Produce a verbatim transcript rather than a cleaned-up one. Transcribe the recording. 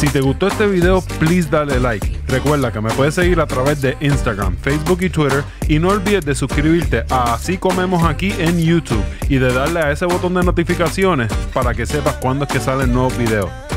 Si te gustó este video, please dale like. Recuerda que me puedes seguir a través de Instagram, Facebook y Twitter, y no olvides de suscribirte a Así Comemos Aquí en YouTube y de darle a ese botón de notificaciones para que sepas cuándo es que salen nuevos videos.